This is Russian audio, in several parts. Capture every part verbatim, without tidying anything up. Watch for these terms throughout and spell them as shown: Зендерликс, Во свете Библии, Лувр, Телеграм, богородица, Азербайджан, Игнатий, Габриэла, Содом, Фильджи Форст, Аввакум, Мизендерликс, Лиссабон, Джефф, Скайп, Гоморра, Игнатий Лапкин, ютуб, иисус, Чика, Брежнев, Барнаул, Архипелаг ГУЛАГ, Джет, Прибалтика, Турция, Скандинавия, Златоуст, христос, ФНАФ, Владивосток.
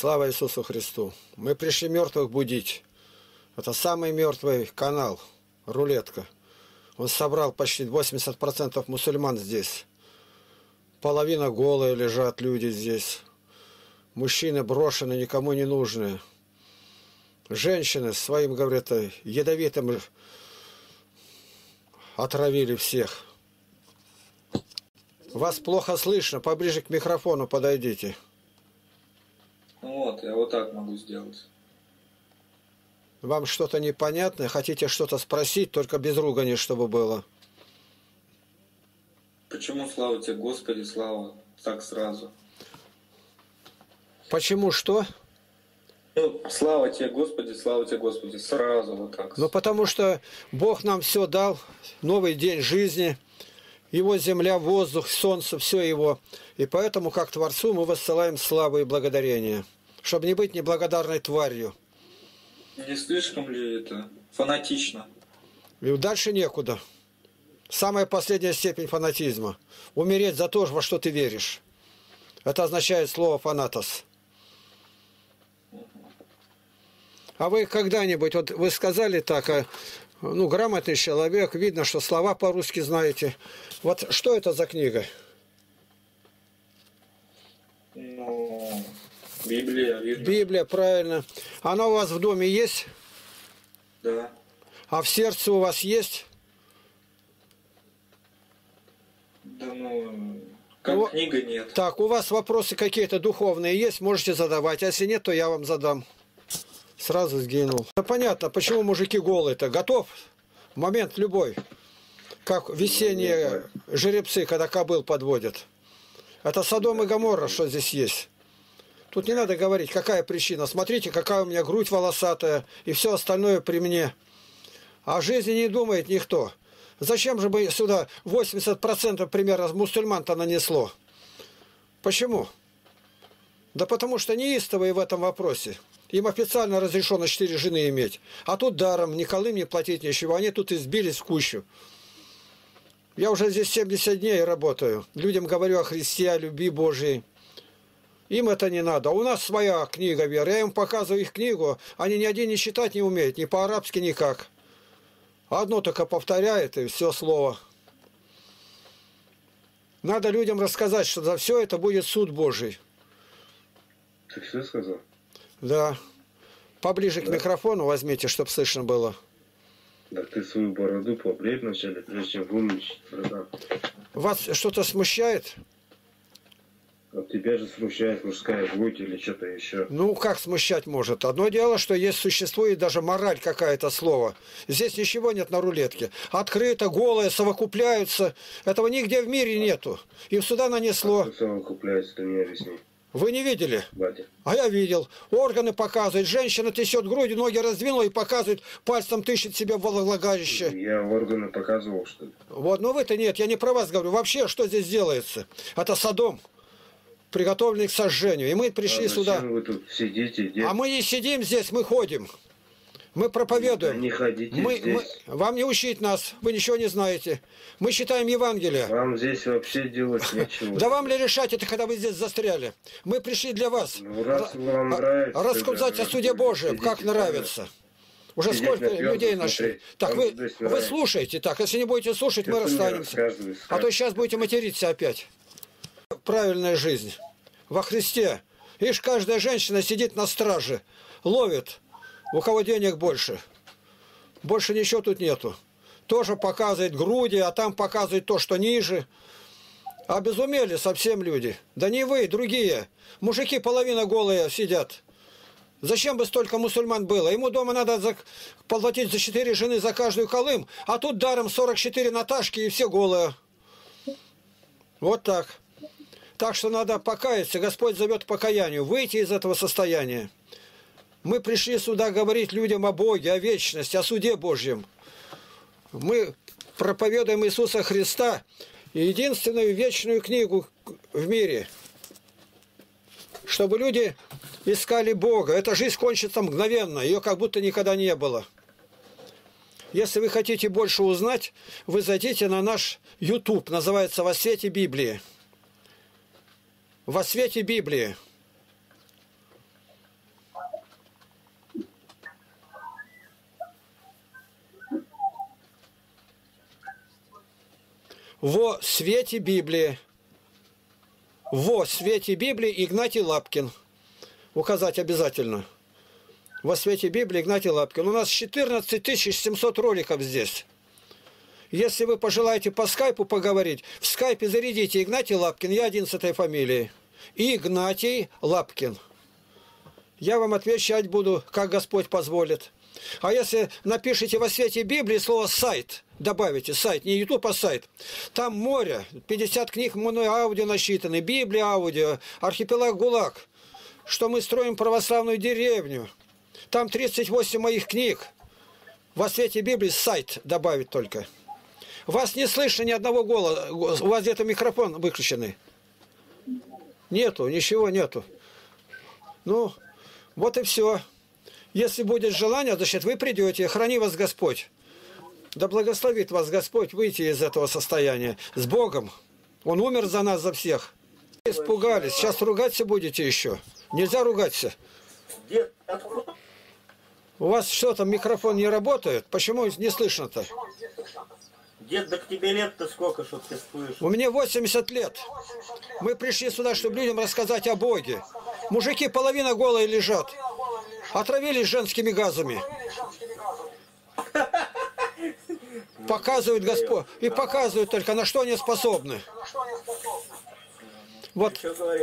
Слава Иисусу Христу! Мы пришли мертвых будить. Это самый мертвый канал, рулетка. Он собрал почти восемьдесят процентов мусульман здесь. Половина голая лежат люди здесь. Мужчины брошены, никому не нужны. Женщины своим, говорят, ядовитым отравили всех. Вас плохо слышно, поближе к микрофону подойдите. Вот, я вот так могу сделать. Вам что-то непонятно? Хотите что-то спросить, только без ругани, чтобы было. Почему слава тебе, Господи, слава, так сразу? Почему что? Ну, слава тебе, Господи, слава тебе, Господи, сразу вот так. Ну, потому что Бог нам все дал, новый день жизни, Его земля, воздух, солнце, все Его. И поэтому, как Творцу, мы воссылаем славу и благодарение, чтобы не быть неблагодарной тварью. Не слишком ли это фанатично? И дальше некуда. Самая последняя степень фанатизма. Умереть за то, во что ты веришь. Это означает слово «фанатос». А вы когда-нибудь, вот вы сказали так, ну, грамотный человек, видно, что слова по-русски знаете. Вот что это за книга? Ну, Библия, видно. Библия, правильно. Она у вас в доме есть? Да. А в сердце у вас есть? Да, ну, как у... книга нет. Так, у вас вопросы какие-то духовные есть, можете задавать. А если нет, то я вам задам. Сразу сгинул. Ну, понятно, почему мужики голые-то. Готов? Момент любой. Как весенние жеребцы, когда кобыл подводят. Это Содом и Гоморра, что здесь есть. Тут не надо говорить, какая причина. Смотрите, какая у меня грудь волосатая и все остальное при мне. О жизни не думает никто. Зачем же бы сюда восемьдесят процентов примерно мусульман-то нанесло? Почему? Да потому что неистовые в этом вопросе. Им официально разрешено четыре жены иметь. А тут даром ни колым не платить ничего. Они тут избились в кучу. Я уже здесь семьдесят дней работаю. Людям говорю о Христе, о любви Божьей. Им это не надо. У нас своя книга веры. Я им показываю их книгу. Они ни один не читать не умеют. Ни по-арабски никак. Одно только повторяет и все слово. Надо людям рассказать, что за все это будет суд Божий. Ты все сказал? Да. Поближе да. к микрофону возьмите, чтобы слышно было. Да ты свою бороду поблей вначале, прежде чем вымучить. Да. Вас что-то смущает? А тебя же смущает мужская грудь или что-то еще. Ну, как смущать может? Одно дело, что есть существует даже мораль какая-то слово. Здесь ничего нет на рулетке. Открыто, голое, совокупляются. Этого нигде в мире нету. Им сюда нанесло. А совокупляются, ты мне объясни. Вы не видели? Батя. А я видел. Органы показывают. Женщина трясет грудь, ноги раздвинула и показывает, пальцем тыщет себе в влагалище. Я органы показывал, что ли? Вот, но вы-то нет, я не про вас говорю. Вообще, что здесь делается? Это Содом, приготовленный к сожжению. И мы пришли а сюда. Вы тут сидите, а мы не сидим здесь, мы ходим. Мы проповедуем. Не ходите мы, здесь. Мы, вам не учить нас, вы ничего не знаете. Мы читаем Евангелие. Вам здесь вообще делать нечего. Да вам ли решать это, когда вы здесь застряли? Мы пришли для вас. Рассказать о суде Божьем, как нравится. Уже сколько людей нашли. Так вы, вы слушаете, так, если не будете слушать, мы расстанемся. А то сейчас будете материться опять. Правильная жизнь во Христе. Ишь, каждая женщина сидит на страже, ловит. У кого денег больше. Больше ничего тут нету. Тоже показывает груди, а там показывает то, что ниже. Обезумели совсем люди. Да не вы, другие. Мужики половина голые сидят. Зачем бы столько мусульман было? Ему дома надо за... платить за четыре жены за каждую колым, а тут даром сорок четыре Наташки и все голые. Вот так. Так что надо покаяться. Господь зовет к покаянию. Выйти из этого состояния. Мы пришли сюда говорить людям о Боге, о вечности, о суде Божьем. Мы проповедуем Иисуса Христа и единственную вечную книгу в мире, чтобы люди искали Бога. Эта жизнь кончится мгновенно, ее как будто никогда не было. Если вы хотите больше узнать, вы зайдите на наш YouTube, называется «Во свете Библии». «Во свете Библии». Во свете Библии. Во свете Библии Игнатий Лапкин. Указать обязательно. Во свете Библии Игнатий Лапкин. У нас четырнадцать тысяч семьсот роликов здесь. Если вы пожелаете по скайпу поговорить, в скайпе зарядите Игнатий Лапкин, я один с этой фамилией. Игнатий Лапкин. Я вам отвечать буду, как Господь позволит. А если напишите во свете Библии слово «сайт», добавите «сайт», не ютуб, а «сайт», там море, пятьдесят книг мной аудио насчитаны, Библия аудио, «Архипелаг ГУЛАГ», что мы строим православную деревню, там тридцать восемь моих книг. Во свете Библии «сайт» добавить только. Вас не слышно ни одного голоса. У вас где-то микрофон выключенный. Нету, ничего нету. Ну, вот и все. Если будет желание, значит, вы придете. Храни вас Господь. Да благословит вас Господь выйти из этого состояния. С Богом. Он умер за нас, за всех. Испугались. Сейчас ругаться будете еще. Нельзя ругаться. У вас что там, микрофон не работает? Почему не слышно-то? Дед, да к тебе лет-то сколько, чтоб ты слышишь? У меня восемьдесят лет. Мы пришли сюда, чтобы людям рассказать о Боге. Мужики половина голые лежат. Отравились женскими газами. Показывают Господь. И показывают только, на что они способны. Вот,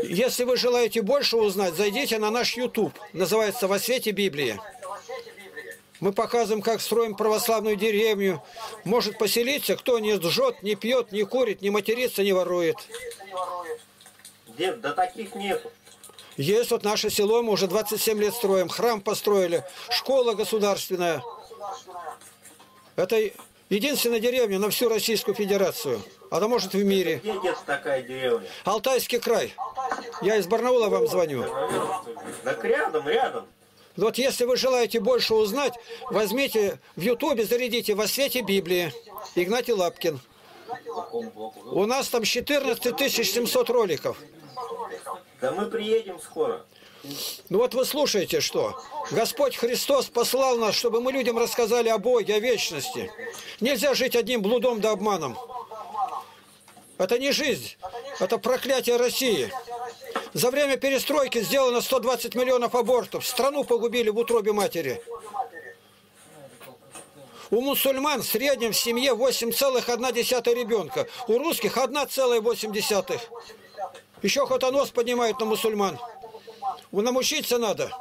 если вы желаете больше узнать, зайдите на наш ютуб. Называется «Во свете Библии». Мы показываем, как строим православную деревню. Может поселиться, кто не лжет, не пьет, не курит, не матерится, не ворует. Дед, да таких нету. Есть вот наше село, мы уже двадцать семь лет строим. Храм построили, школа государственная. Это единственная деревня на всю Российскую Федерацию. Она может в мире. Где, дед, такая деревня? Алтайский край. Я из Барнаула вам звоню. Так рядом, рядом. Вот если вы желаете больше узнать, возьмите в ютубе, зарядите «Во свете Библии» Игнатий Лапкин. У нас там четырнадцать тысяч семьсот роликов. Да мы приедем скоро. Ну вот вы слушаете, что Господь Христос послал нас, чтобы мы людям рассказали о Боге, о вечности. Нельзя жить одним блудом да обманом. Это не жизнь, это проклятие России. За время перестройки сделано сто двадцать миллионов абортов. Страну погубили в утробе матери. У мусульман в среднем в семье восемь целых одна десятая ребенка. У русских одна целая восемь десятых. Еще хоть нос поднимают на мусульман. Нам учиться надо.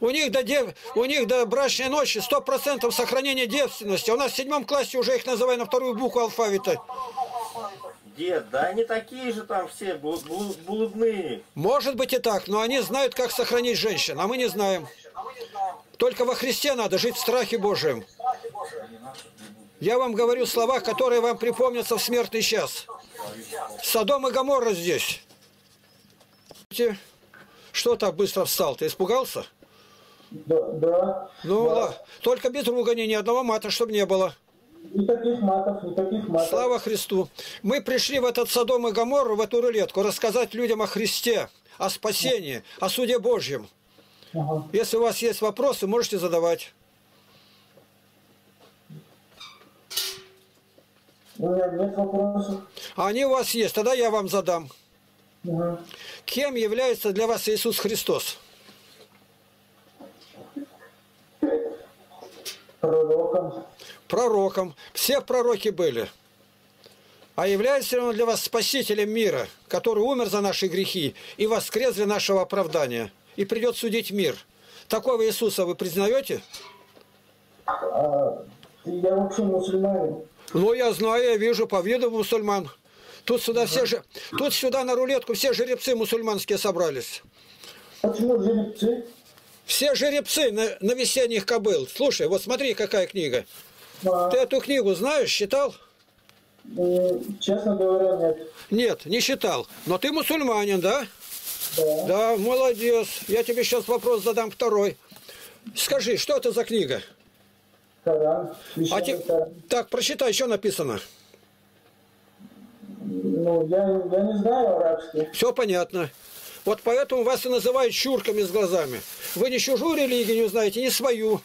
У них до, дев... у них до брачной ночи сто процентов сохранения девственности. У нас в седьмом классе уже их называют на вторую букву алфавита. Дед, да они такие же там все, блудные. Может быть и так, но они знают, как сохранить женщин, а мы не знаем. Только во Христе надо жить в страхе Божьем. Я вам говорю слова, которые вам припомнятся в смертный час. Содом и Гоморра здесь. Что так быстро встал? Ты испугался? Да, да. Ну да. Ладно, только без ругани, ни одного мата, чтобы не было. Никаких матов, никаких матов. Слава Христу! Мы пришли в этот Содом и Гоморру, в эту рулетку, рассказать людям о Христе, о спасении, о суде Божьем. Ага. Если у вас есть вопросы, можете задавать. У меня нет вопросов. Они у вас есть, тогда я вам задам. Ага. Кем является для вас Иисус Христос? Пророком. Пророком. Все пророки были. А является ли он для вас спасителем мира, который умер за наши грехи и воскрес для нашего оправдания, и придет судить мир? Такого Иисуса вы признаете? А, я вообще мусульманин. Ну, я знаю, я вижу по виду мусульман. Тут сюда, все же, тут сюда на рулетку все жеребцы мусульманские собрались. Почему жеребцы? Все жеребцы на, на весенних кобыл. Слушай, вот смотри, какая книга. Да. Ты эту книгу знаешь, читал? Честно говоря, нет. Нет, не читал. Но ты мусульманин, да? Да. Да, молодец. Я тебе сейчас вопрос задам второй. Скажи, что это за книга? Коран. А те... Коран. Так, прочитай, что написано. Ну, я, я не знаю арабский. Все понятно. Вот поэтому вас и называют чурками с глазами. Вы ни чужую религию не знаете, ни свою.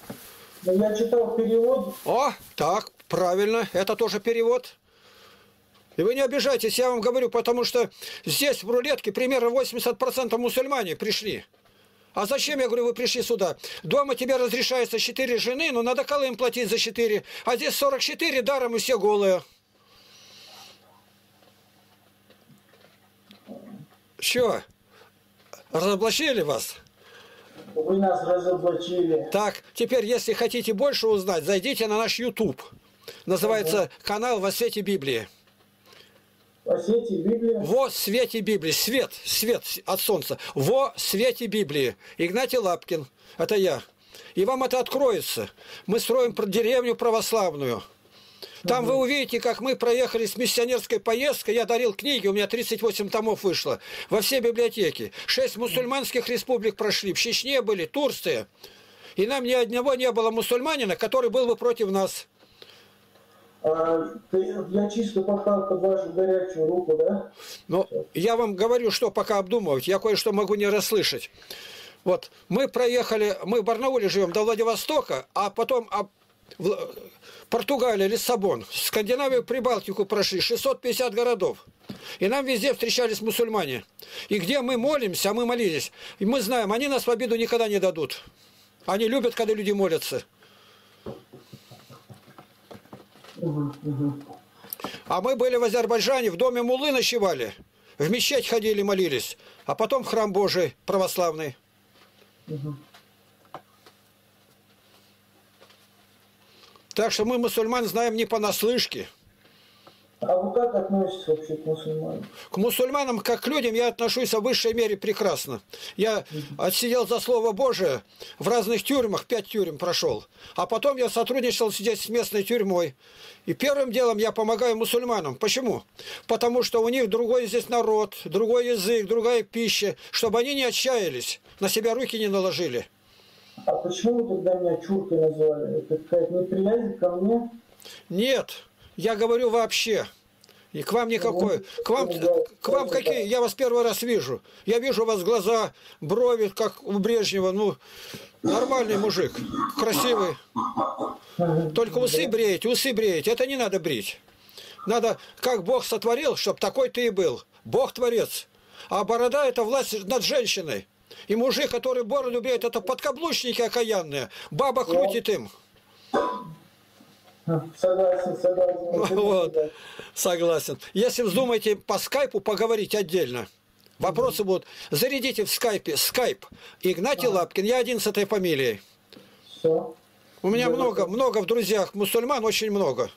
Но я читал перевод. О, так, правильно. Это тоже перевод. И вы не обижайтесь, я вам говорю, потому что здесь в рулетке примерно восемьдесят процентов мусульмане пришли. А зачем, я говорю, вы пришли сюда? Дома тебе разрешается четыре жены, но надо колым платить за четыре. А здесь сорок четыре, даром и все голые. Что? Разоблачили вас? Вы нас разоблачили. Так, теперь, если хотите больше узнать, зайдите на наш ютуб. Называется ага. канал «Во свете Библии». Во свете Библии? Во свете Библии. Свет, свет от солнца. Во свете Библии. Игнатий Лапкин. Это я. И вам это откроется. Мы строим деревню православную. Там вы увидите, как мы проехали с миссионерской поездкой. Я дарил книги, у меня тридцать восемь томов вышло во все библиотеки. Шесть мусульманских республик прошли. В Чечне были, Турция. И нам ни одного не было мусульманина, который был бы против нас. А, ты, я чисто попал под вашу горячую руку, да? Ну, я вам говорю, что пока обдумывать. Я кое-что могу не расслышать. Вот, мы проехали, мы в Барнауле живем до Владивостока, а потом... Португалия, Лиссабон, Скандинавию, Прибалтику прошли, шестьсот пятьдесят городов. И нам везде встречались мусульмане. И где мы молимся, а мы молились. И мы знаем, они нас в обиду никогда не дадут. Они любят, когда люди молятся. А мы были в Азербайджане, в доме муллы ночевали. В мечеть ходили, молились. А потом в храм Божий, православный. Так что мы мусульман знаем не понаслышке. А вы как относитесь вообще к мусульманам? К мусульманам, как к людям, я отношусь в высшей мере прекрасно. Я отсидел за Слово Божие в разных тюрьмах, пять тюрем прошел. А потом я сотрудничал здесь с местной тюрьмой. И первым делом я помогаю мусульманам. Почему? Потому что у них другой здесь народ, другой язык, другая пища. Чтобы они не отчаялись, на себя руки не наложили. А почему вы тогда меня чуркой назвали? Это какая-то неприязнь ко мне? Нет, я говорю вообще. И к вам никакой. К вам, к вам какие? Я вас первый раз вижу. Я вижу у вас глаза, брови, как у Брежнева. Ну, нормальный мужик, красивый. Только усы бреете, усы бреете. Это не надо брить. Надо, как Бог сотворил, чтобы такой ты и был. Бог творец. А борода – это власть над женщиной. И мужи, которые бороду бреют, это подкаблучники окаянные. Баба крутит им. Согласен, согласен. Вот, согласен. Если вздумаете по скайпу поговорить отдельно, вопросы будут. Зарядите в скайпе. Скайп. Игнатий Лапкин. Я один с этой фамилией. Все. У меня много, много в друзьях мусульман, очень много.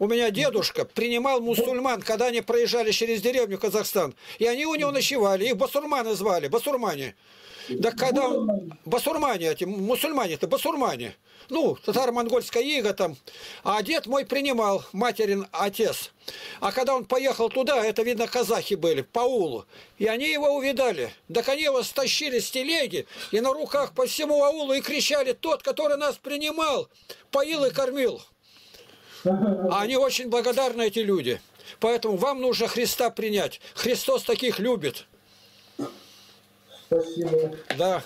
У меня дедушка принимал мусульман, когда они проезжали через деревню Казахстан. И они у него ночевали. Их басурманы звали. Басурмане. Да когда... Басурмане эти. Мусульмане-то басурмане. Ну, татаро-монгольская ига там. А дед мой принимал. Материн отец. А когда он поехал туда, это, видно, казахи были. По аулу. И они его увидали. Так они его стащили с телеги. И на руках по всему аулу и кричали. Тот, который нас принимал, поил и кормил. А они очень благодарны, эти люди. Поэтому вам нужно Христа принять. Христос таких любит. Спасибо. Да.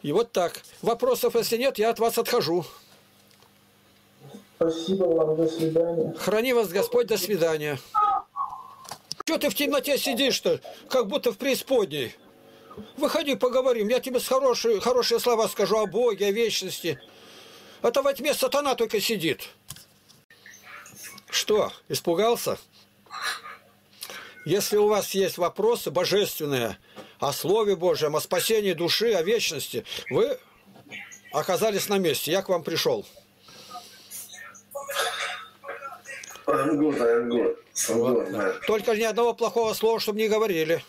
И вот так. Вопросов, если нет, я от вас отхожу. Спасибо вам. До свидания. Храни вас Господь. До свидания. Чего ты в темноте сидишь-то? Как будто в преисподней. Выходи, поговорим. Я тебе хорошие, хорошие слова скажу о Боге, о вечности. Это во тьме сатана только сидит. Что, испугался? Если у вас есть вопросы божественные о Слове Божьем, о спасении души, о вечности, вы оказались на месте. Я к вам пришел. Только ни одного плохого слова, чтобы не говорили.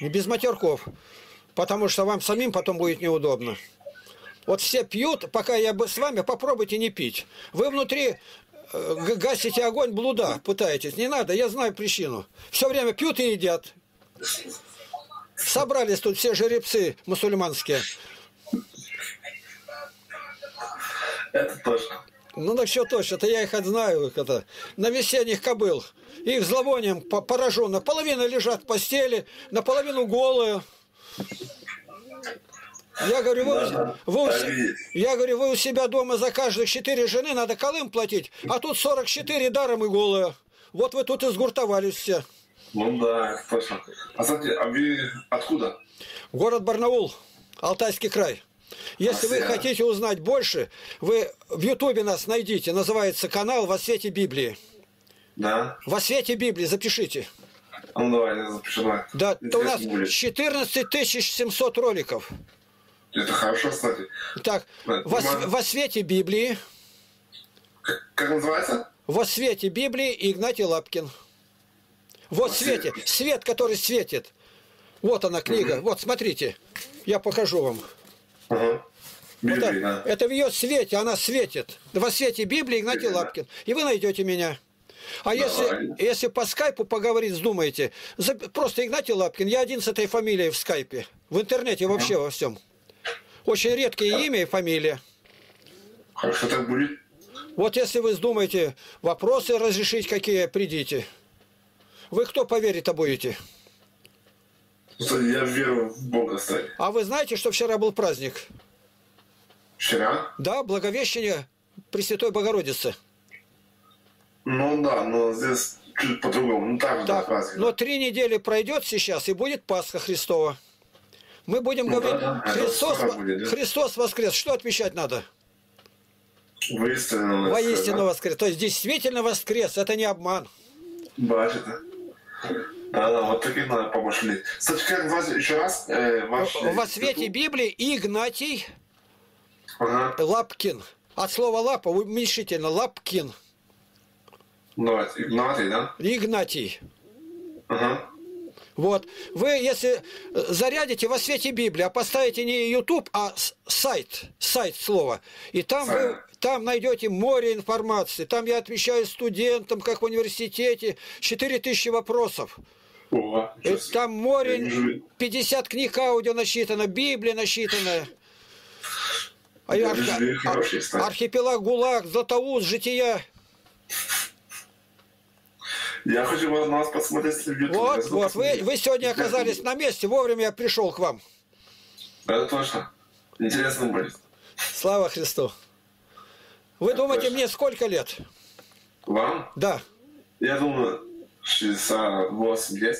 И без матерков. Потому что вам самим потом будет неудобно. Вот все пьют, пока я бы с вами, попробуйте не пить. Вы внутри гасите огонь блуда, пытаетесь. Не надо, я знаю причину. Все время пьют и едят. Собрались тут все жеребцы мусульманские. Это точно. Ну, да все точно, это я их знаю. Это, на весенних кобыл. Их зловонием поражено. Половина лежат в постели, наполовину голые. Я говорю, вы, да, вы, да, вы, я говорю, вы у себя дома за каждых четыре жены надо колым платить, а тут сорок четыре даром и голые. Вот вы тут и сгуртовались все. Ну да, точно. А, кстати, а вы откуда? Город Барнаул, Алтайский край. Если а вы я... хотите узнать больше, вы в Ютубе нас найдите. Называется канал «Во свете Библии». Да. «Во свете Библии» запишите. Ну давай, я запишу. Давай. Да, у нас четырнадцать тысяч семьсот роликов. Это хорошо, кстати. Так, да, во, с... «Во свете Библии». Как, как называется? «Во свете Библии» Игнатий Лапкин. Вот свете, свет, который светит. Вот она книга. Угу. Вот, смотрите. Я покажу вам. Угу. Библия, это, да. Это в ее свете, она светит. Во свете Библии Игнатий Библия, Лапкин. Да. И вы найдете меня. А если, если по скайпу поговорить, думаете, просто Игнатий Лапкин, я один с этой фамилией в скайпе. В интернете вообще угу. во всем. Очень редкие да. имя и фамилия. Хорошо, так будет. Вот если вы думаете, вопросы разрешить какие, придите. Вы кто по вере-то будете? Я верю в Бога, кстати. А вы знаете, что вчера был праздник? Вчера? Да, Благовещение Пресвятой Богородицы. Ну да, но здесь чуть по-другому. Ну так, так да, но три недели пройдет сейчас, и будет Пасха Христова. Мы будем ну, говорить, да, да. Христос, будет, да? Христос воскрес. Что отмечать надо? Воистину воскрес. Воистину да? воскрес. То есть действительно воскрес, это не обман. Бачит, да? А, да, вот таким надо помышлить. Кстати, как вас еще раз... Э, ваш... Во свете Библии Игнатий ага. Лапкин. От слова лапа уменьшительно. Лапкин. Ну, Игнатий, да? Игнатий. Ага. Вот. Вы, если зарядите во свете Библии, а поставите не YouTube, а сайт, сайт слова, и там сайт. Вы... Там найдете море информации. Там я отвечаю студентам, как в университете. четыре тысячи вопросов. О, там море, пятьдесят книг аудио насчитано, Библия насчитана. А ар... ар... Архипелаг ГУЛАГ, Златоуст, жития. Я хочу вас, вас посмотреть в YouTube. Вот, вот. Вы, вы сегодня оказались на месте. Вовремя я пришел к вам. Это точно. Интересно будет. Слава Христу. Вы думаете, мне сколько лет? Вам? Да. Я думаю, шестьдесят восемь лет.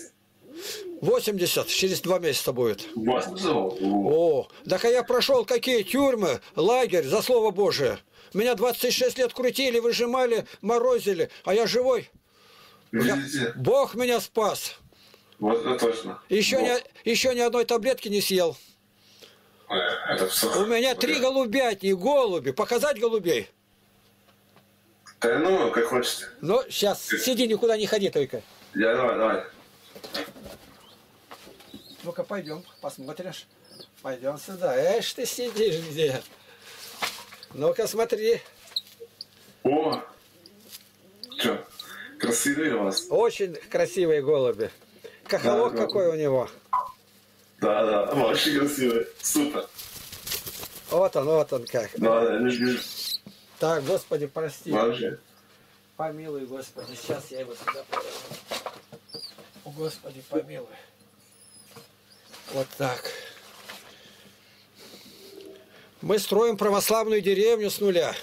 восемьдесят, через два месяца будет. восемьдесят? О, так а я прошел какие тюрьмы, лагерь, за слово Божие. Меня двадцать шесть лет крутили, выжимали, морозили, а я живой. Видите? Бог меня спас. Вот это точно. Еще ни, еще ни одной таблетки не съел. Это все... У меня три голубятни, голуби. Показать голубей? Да, ну, как хочется. Ну, сейчас, сиди, никуда не ходи только. Я, давай, давай. Ну-ка, пойдем, посмотришь. Пойдем сюда. Эш, ты сидишь где? Ну-ка, смотри. О! Че, красивые у вас? Очень красивые голуби. Кахалок да, какой да. у него. Да, да, вообще красивый. Супер. Вот он, вот он как. Да, да, лишь, лишь. Так, Господи, прости. Вообще. Помилуй, Господи, сейчас я его сюда положу. Господи, помилуй. Вот так. Мы строим православную деревню с нуля,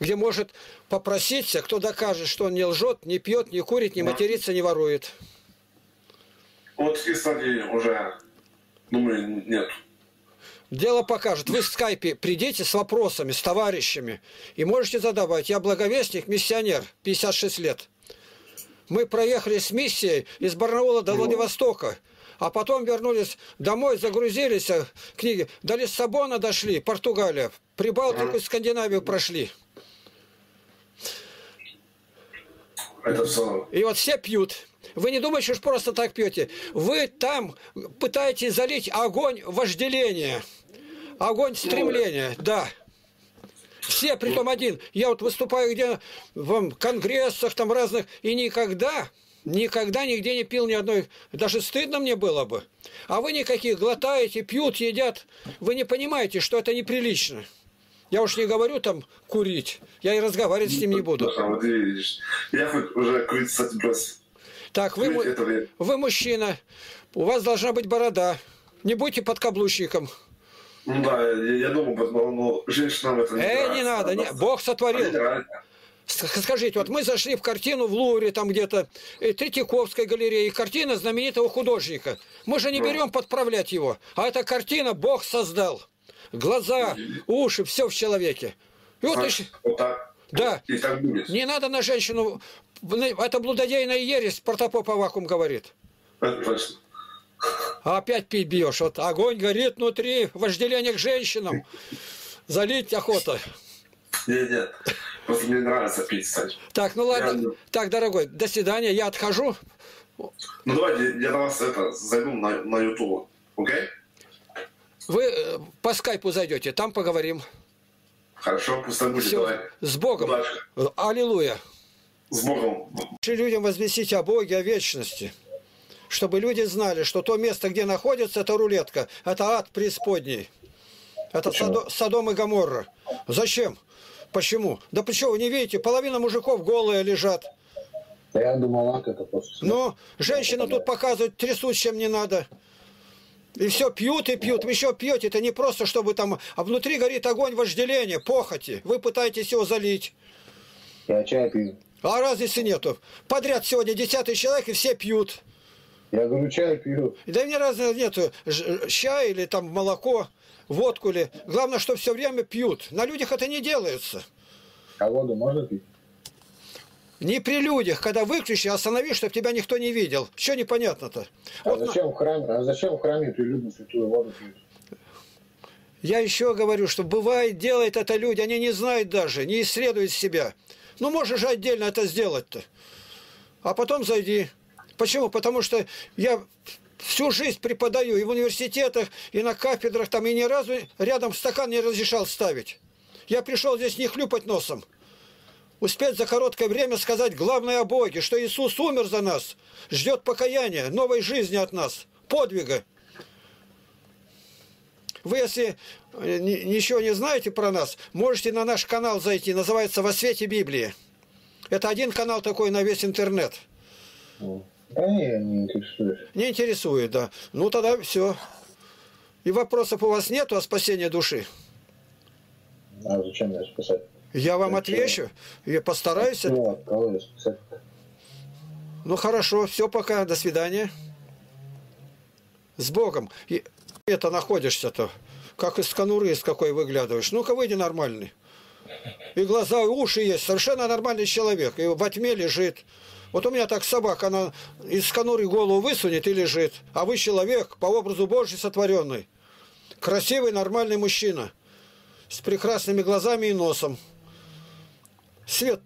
где может попроситься, кто докажет, что он не лжет, не пьет, не курит, не матерится, не ворует. Вот, кстати, уже, думаю, нет. Дело покажет. Вы в скайпе придите с вопросами, с товарищами. И можете задавать. Я благовестник, миссионер, пятьдесят шесть лет. Мы проехали с миссией из Барнаула до Владивостока. А потом вернулись домой, загрузились книги. До Лиссабона дошли, Португалия. Прибалтику и Скандинавию прошли. Это все. И вот все пьют. Вы не думаете, что просто так пьете. Вы там пытаетесь залить огонь вожделения. Огонь стремления, да. Все, притом один. Я вот выступаю где в конгрессах там разных, и никогда, никогда нигде не пил ни одной. Даже стыдно мне было бы. А вы никаких глотаете, пьют, едят. Вы не понимаете, что это неприлично. Я уж не говорю там курить. Я и разговаривать с ним не буду. Я хоть уже курить, кстати, бросил. Так, вы, вы мужчина, у вас должна быть борода. Не будьте подкаблучником. Ну да, я, я думал, но, но женщина в этом не нравится. Э, не надо, не... Бог сотворил. Скажите, вот мы зашли в картину в Лувре, там где-то, Третьяковской галереи, и картина знаменитого художника. Мы же не берем подправлять его, а эта картина Бог создал. Глаза, уши, все в человеке. И вот, а, и... вот так. Да. И так будет. Не надо на женщину. Это блудодейная ересь, протопоп Аввакум говорит. Опять пить бьешь. Вот огонь горит внутри, вожделение к женщинам. Залить охота. Нет, нет. Просто мне нравится пить, Саныч. Так, ну ладно. Я... Так, дорогой, до свидания, я отхожу. Ну давайте, я на вас это зайду на, на YouTube. Окей? Вы э, по скайпу зайдете, там поговорим. Хорошо, пусть там будет. Все. Давай. С Богом. Удачи. Аллилуйя. С Богом. Людям возвестить о Боге, о вечности. Чтобы люди знали, что то место, где находится, это рулетка. Это ад преисподней. Это Содо, Содом и Гоморра. Зачем? Почему? Да почему? Вы не видите? Половина мужиков голые лежат. Да я думал, ак это просто... Но женщина тут показывает, трясут, чем не надо. И все пьют и пьют. Вы еще пьете. Это не просто, чтобы там... А внутри горит огонь вожделения, похоти. Вы пытаетесь его залить. Я чай пью. А разницы нету. Подряд сегодня десятый человек, и все пьют. Я говорю, чай пью. Да мне разницы нету. Чай или там молоко... Водку ли. Главное, что все время пьют. На людях это не делается. А воду можно пить? Не при людях. Когда выключи, останови, чтобы тебя никто не видел. Что непонятно-то? А, вот зачем, на... в храме, а зачем в храме прилюдно святую воду пьют? Я еще говорю, что бывает, делают это люди. Они не знают даже, не исследуют себя. Ну, можешь же отдельно это сделать-то. А потом зайди. Почему? Потому что я... Всю жизнь преподаю и в университетах, и на кафедрах, там, и ни разу рядом стакан не разрешал ставить. Я пришел здесь не хлюпать носом. Успеть за короткое время сказать главное о Боге, что Иисус умер за нас, ждет покаяния, новой жизни от нас, подвига. Вы, если ничего не знаете про нас, можете на наш канал зайти, называется «Во свете Библии». Это один канал такой на весь интернет. Да не, не интересует. Не интересует, да. Ну, тогда все. И вопросов у вас нету о спасении души? А зачем меня спасать? Я вам зачем? Отвечу. Я постараюсь. От... От кого я спасать? Ну, хорошо. Все, пока. До свидания. С Богом. И... Это находишься-то. Как из конуры, из какой выглядываешь. Ну-ка, выйди нормальный. И глаза, и уши есть. Совершенно нормальный человек. И во тьме лежит. Вот у меня так собака, она из конуры голову высунет и лежит. А вы человек, по образу Божий сотворенный. Красивый, нормальный мужчина. С прекрасными глазами и носом. Свет